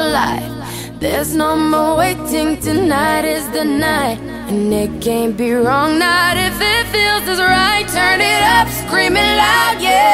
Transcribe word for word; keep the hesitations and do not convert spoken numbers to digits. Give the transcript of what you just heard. alive. There's no more waiting, tonight is the night. And it can't be wrong, not if it feels as right. Turn it up, screaming loud, yeah.